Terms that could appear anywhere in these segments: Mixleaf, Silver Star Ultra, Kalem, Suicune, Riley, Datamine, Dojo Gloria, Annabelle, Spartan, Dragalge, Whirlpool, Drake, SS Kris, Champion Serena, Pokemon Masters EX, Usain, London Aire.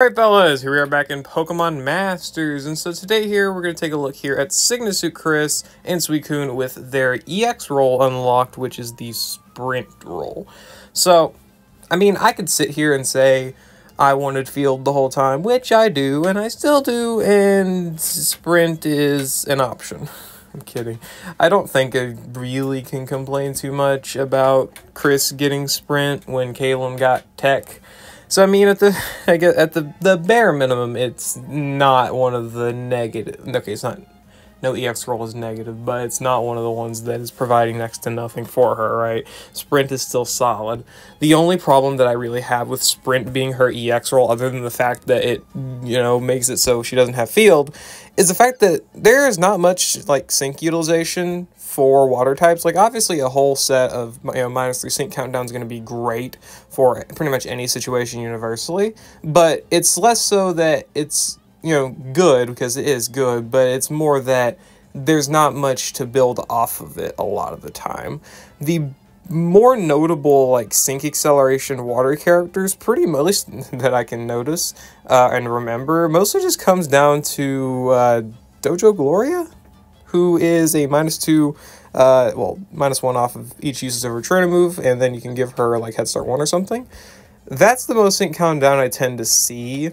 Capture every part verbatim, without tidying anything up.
Alright fellas, here we are back in Pokemon Masters, and so today here we're going to take a look here at S S Kris and Suicune with their E X role unlocked, which is the sprint role. So, I mean, I could sit here and say I wanted field the whole time, which I do, and I still do, and sprint is an option. I'm kidding. I don't think I really can complain too much about Kris getting sprint when Kalem got tech. So I mean, at the I guess at the the bare minimum, it's not one of the negative. Okay, it's not. No E X roll is negative, but it's not one of the ones that is providing next to nothing for her, right? Sprint is still solid. The only problem that I really have with Sprint being her E X roll, other than the fact that it, you know, makes it so she doesn't have field, is the fact that there is not much, like, sync utilization for water types. Like, obviously a whole set of, you know, minus three sync countdown is going to be great for pretty much any situation universally, but it's less so that it's, you know, good, because it is good, but it's more that there's not much to build off of it a lot of the time. The more notable, like, sync acceleration water characters, pretty much that I can notice uh, and remember, mostly just comes down to uh, Dojo Gloria, who is a minus two, uh, well, minus one off of each uses of her trainer move, and then you can give her, like, head start one or something. That's the most sync countdown I tend to see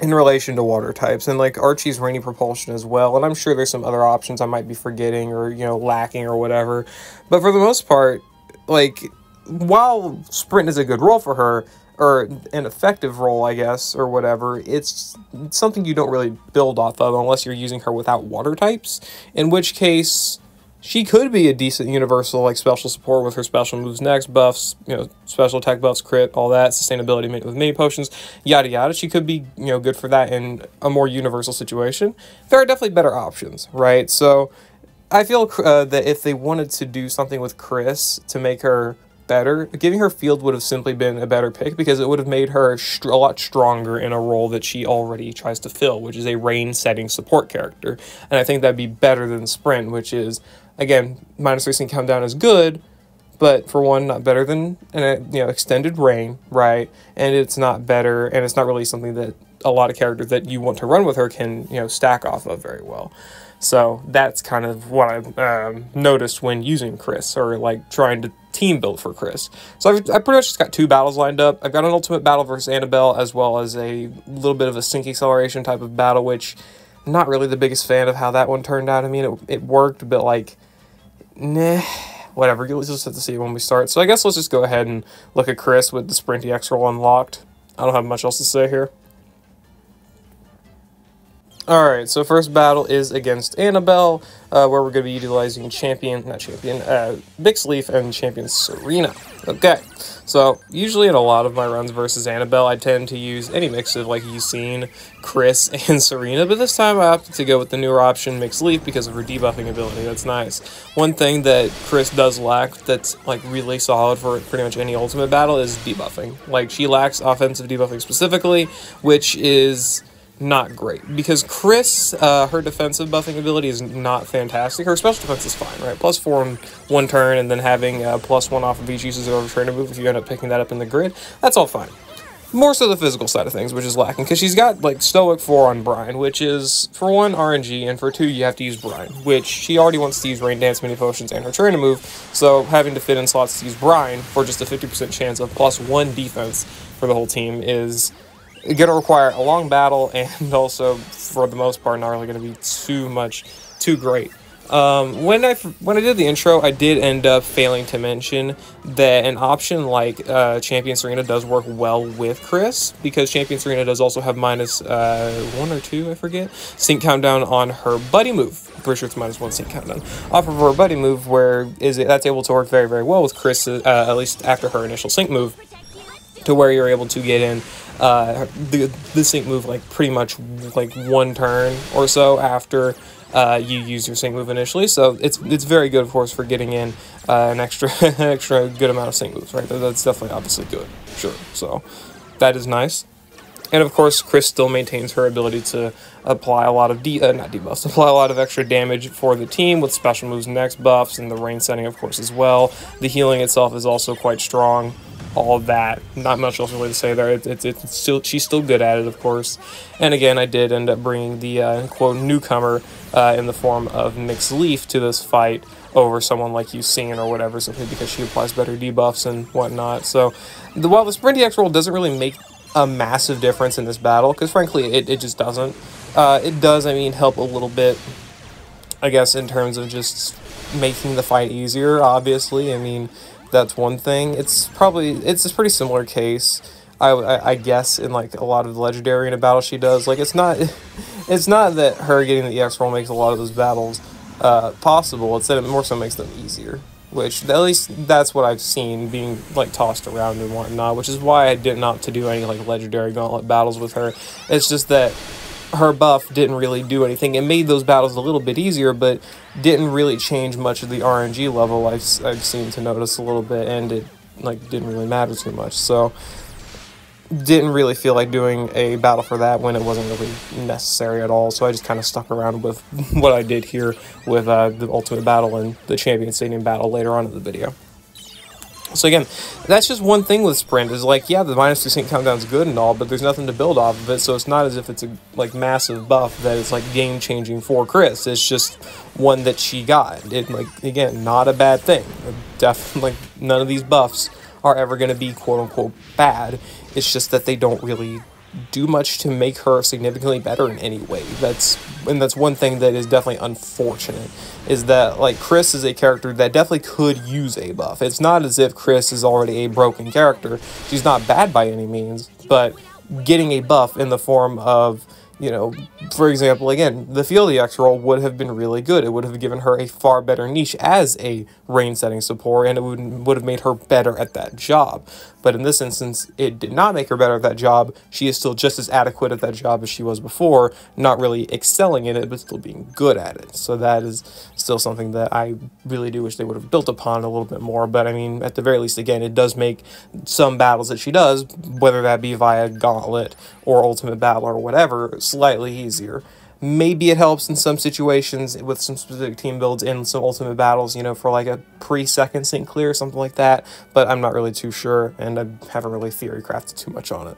in relation to water types, and like Archie's rainy propulsion as well, and I'm sure there's some other options I might be forgetting or, you know, lacking or whatever, but for the most part, like, while sprint is a good role for her, or an effective role, I guess, or whatever, it's something you don't really build off of unless you're using her without water types, in which case she could be a decent universal, like, special support with her special moves next, buffs, you know, special attack buffs, crit, all that, sustainability with mini potions, yada yada. She could be, you know, good for that in a more universal situation. There are definitely better options, right? So I feel uh, that if they wanted to do something with Kris to make her better, giving her field would have simply been a better pick, because it would have made her a lot stronger in a role that she already tries to fill, which is a rain setting support character. And I think that'd be better than sprint, which is, again, minus three sync countdown is good, but for one, not better than an, you know, extended rain, right? And it's not better, and it's not really something that a lot of characters that you want to run with her can, you know, stack off of very well. So that's kind of what I've um, noticed when using Kris, or like trying to team build for Kris. So I've, I pretty much just got two battles lined up. I've got an ultimate battle versus Annabelle, as well as a little bit of a sync acceleration type of battle, which I'm not really the biggest fan of how that one turned out. I mean, it, it worked, but like, nah, whatever. You'll just have to see it when we start. So I guess let's just go ahead and look at Kris with the Sprint E X roll unlocked. I don't have much else to say here. Alright, so first battle is against Annabelle, uh, where we're going to be utilizing Champion, not Champion, uh, Mixleaf and Champion Serena. Okay, so usually in a lot of my runs versus Annabelle, I tend to use any mix of, like, Usain, Kris, and Serena, but this time I opted to go with the newer option, Mixleaf, because of her debuffing ability. That's nice. One thing that Kris does lack that's, like, really solid for pretty much any ultimate battle is debuffing. Like, she lacks offensive debuffing specifically, which is not great, because Kris, uh, her defensive buffing ability is not fantastic. Her special defense is fine, right? Plus four in one turn, and then having uh, plus one off of each uses of her trainer move if you end up picking that up in the grid. That's all fine. More so the physical side of things, which is lacking, because she's got, like, Stoic four on Brine, which is, for one, R N G, and for two, you have to use Brine, which she already wants to use Rain Dance, Mini Potions, and her trainer move, so having to fit in slots to use Brine for just a fifty percent chance of plus one defense for the whole team is gonna require a long battle, and also, for the most part, not really gonna be too much, too great. Um, when I when I did the intro, I did end up failing to mention that an option like uh, Champion Serena does work well with Kris, because Champion Serena does also have minus uh, one or two, I forget, sync countdown on her buddy move. I'm pretty sure it's minus one sync countdown off of her buddy move, where is it, that's able to work very, very well with Kris, uh, at least after her initial sync move, to where you're able to get in uh, the, the sync move, like, pretty much, like, one turn or so after uh, you use your sync move initially. So it's it's very good, of course, for getting in uh, an extra an extra good amount of sync moves, right? That's definitely obviously good, sure. So that is nice. And, of course, Kris still maintains her ability to apply a lot of de uh, not debuffs, apply a lot of extra damage for the team with special moves, next buffs, and the rain setting, of course, as well. The healing itself is also quite strong. all that. Not much else really to say there. It's it, it's still she's still good at it, of course. And again, I did end up bringing the uh, quote newcomer uh, in the form of Mixleaf to this fight over someone like Usain or whatever, simply because she applies better debuffs and whatnot. So the, while the Sprint D X roll doesn't really make a massive difference in this battle, because frankly it, it just doesn't. Uh, it does, I mean, help a little bit, I guess, in terms of just making the fight easier, obviously. I mean, that's one thing. It's probably, it's a pretty similar case, I, I, I guess, in like a lot of the legendary in a battle she does. Like, it's not, it's not that her getting the E X roll makes a lot of those battles uh, possible, it's that it more so makes them easier. Which, at least, that's what I've seen being, like, tossed around and whatnot, which is why I didn't opt to do any, like, legendary gauntlet battles with her. It's just that her buff didn't really do anything. It made those battles a little bit easier, but didn't really change much of the R N G level I've, I've seemed to notice a little bit, and it, like, didn't really matter too much, so didn't really feel like doing a battle for that when it wasn't really necessary at all, so I just kind of stuck around with what I did here with uh, the ultimate battle and the Champion Stadium battle later on in the video. So again, that's just one thing with Sprint, is like, yeah, the minus two percent countdown's good and all, but there's nothing to build off of it, so it's not as if it's a like massive buff that is like game-changing for Kris. It's just one that she got. It, like, again, not a bad thing. Definitely, like, none of these buffs are ever going to be quote-unquote bad. It's just that they don't really do much to make her significantly better in any way. That's, and that's one thing that is definitely unfortunate, is that, like, Kris is a character that definitely could use a buff. It's not as if Kris is already a broken character. She's not bad by any means, but getting a buff in the form of, you know, for example, again, the Field E X roll would have been really good. It would have given her a far better niche as a range-setting support, and it would, would have made her better at that job. But in this instance, it did not make her better at that job. She is still just as adequate at that job as she was before, not really excelling in it, but still being good at it. So that is still something that I really do wish they would have built upon a little bit more. But, I mean, at the very least, again, it does make some battles that she does, whether that be via Gauntlet or Ultimate Battle or whatever, slightly easier. Maybe it helps in some situations with some specific team builds in some ultimate battles, you know, for like a pre-second sync clear or something like that, but I'm not really too sure, and I haven't really theory crafted too much on it.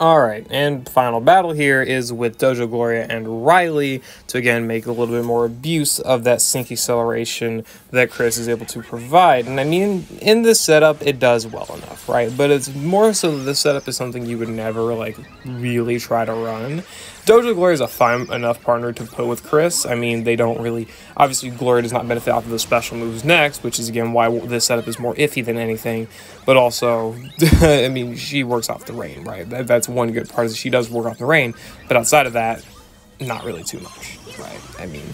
Alright, and final battle here is with Dojo Gloria and Riley to again make a little bit more abuse of that sync acceleration that Kris is able to provide. And I mean, in this setup, it does well enough, right? But it's more so that this setup is something you would never, like, really try to run. Dojo Gloria is a fine enough partner to put with Kris. I mean, they don't really... Obviously, Gloria does not benefit off of the special moves next, which is, again, why this setup is more iffy than anything. But also, I mean, she works off the rain, right? That, that's one good part, is she does work off the rain. But outside of that, not really too much, right? I mean,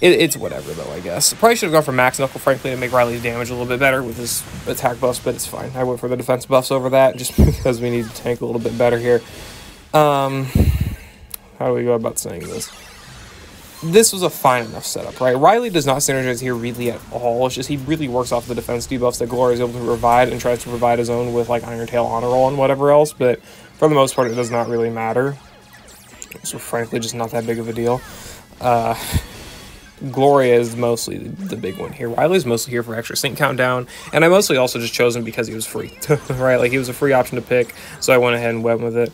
it, it's whatever, though, I guess. Probably should have gone for Max Knuckle, frankly, to make Riley's damage a little bit better with his attack buffs, but it's fine. I went for the defense buffs over that just because we need to tank a little bit better here. Um... How do we go about saying this? This was a fine enough setup, right? Riley does not synergize here really at all. It's just he really works off the defense debuffs that Gloria is able to provide and tries to provide his own with, like, Iron Tail, Honor Roll, and whatever else. But for the most part, it does not really matter. So, frankly, just not that big of a deal. Uh... Gloria is mostly the big one here. Riley's mostly here for extra sync countdown, and I mostly also just chose him because he was free, right? Like, he was a free option to pick, so I went ahead and went with it.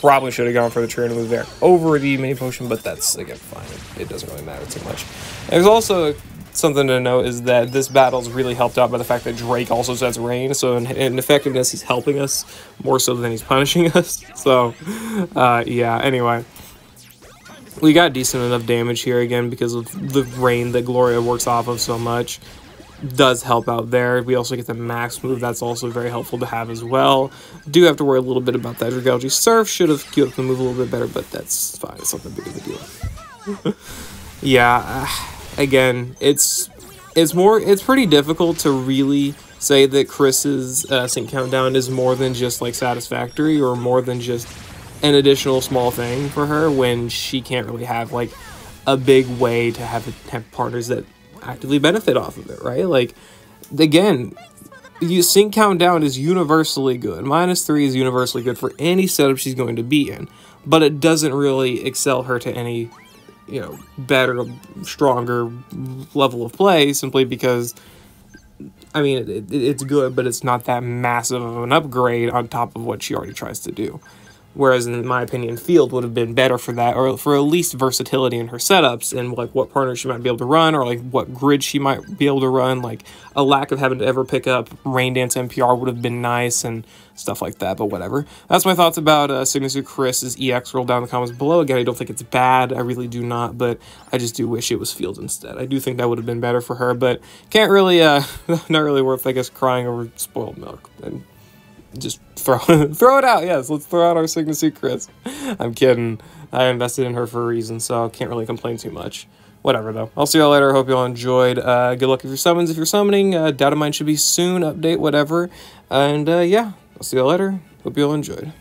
Probably should have gone for the Trina move there over the mini potion, but that's, again, fine. It doesn't really matter too much. There's also something to note is that this battle's really helped out by the fact that Drake also sets rain, so in, in effectiveness, he's helping us more so than he's punishing us. So, uh, yeah, anyway. We got decent enough damage here, again, because of the rain that Gloria works off of so much. Does help out there. We also get the max move. That's also very helpful to have as well. Do have to worry a little bit about that. Dragalge Surf should have queued up the move a little bit better, but that's fine. It's not that big of a deal. Yeah, again, it's it's more it's pretty difficult to really say that Kris's uh, sync countdown is more than just, like, satisfactory or more than just an additional small thing for her when she can't really have, like, a big way to have, have partners that actively benefit off of it, right? Like, again, you sync countdown is universally good. Minus three is universally good for any setup she's going to be in, but it doesn't really excel her to any, you know, better, stronger level of play simply because I mean, it, it's good, but it's not that massive of an upgrade on top of what she already tries to do. Whereas, in my opinion, Field would have been better for that, or for at least versatility in her setups and, like, what partner she might be able to run, or, like, what grid she might be able to run. Like, a lack of having to ever pick up Rain Dance M P R would have been nice and stuff like that, but whatever. That's my thoughts about uh, Signature Chris's E X. Roll down in the comments below. Again, I don't think it's bad. I really do not, but I just do wish it was Field instead. I do think that would have been better for her, but can't really, uh, not really worth, I guess, crying over spoiled milk. And just throw throw it out. Yes, let's throw out our Signature Kris. I'm kidding. I invested in her for a reason, so I can't really complain too much. Whatever, though. I'll see y'all later. Hope y'all enjoyed. Uh, good luck if you're summons. If you're summoning, uh, Data Mine should be soon. Update, whatever. And, uh, yeah. I'll see y'all later. Hope y'all enjoyed.